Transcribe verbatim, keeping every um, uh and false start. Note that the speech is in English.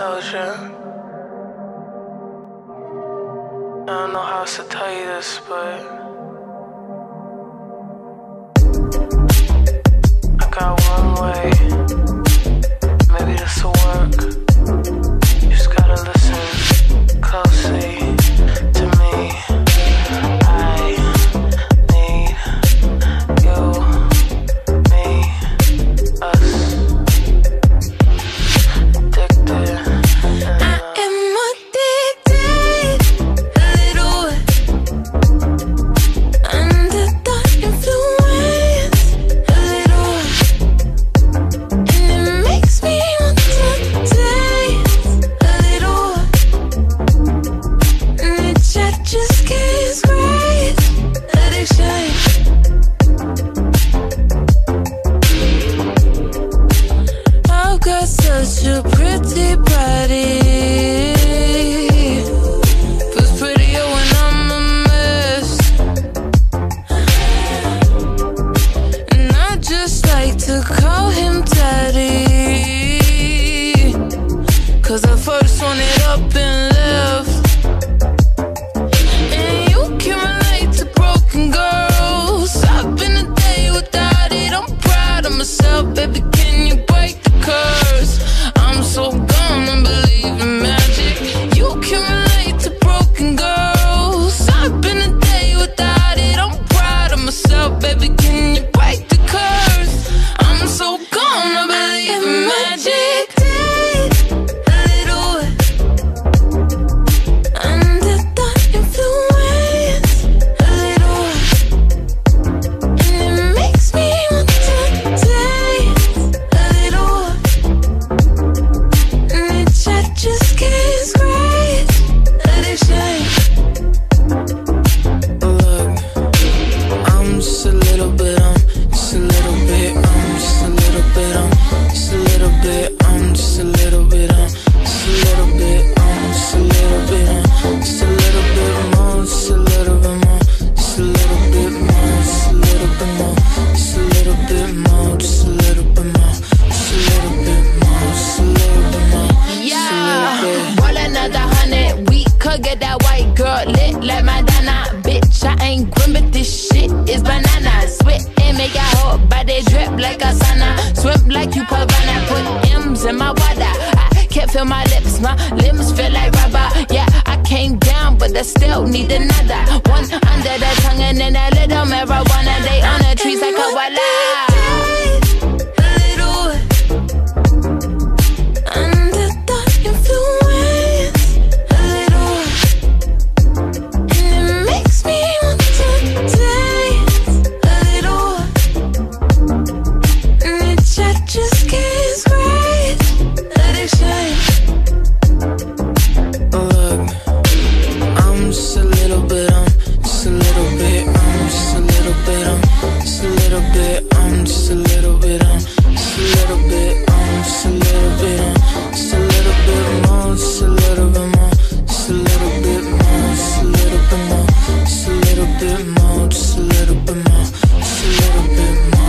told you. I don't know how else to tell you this, but I got one way. Maybe this'll work. You just gotta listen closely. Just a little bit more, just a little bit more, just a little bit more.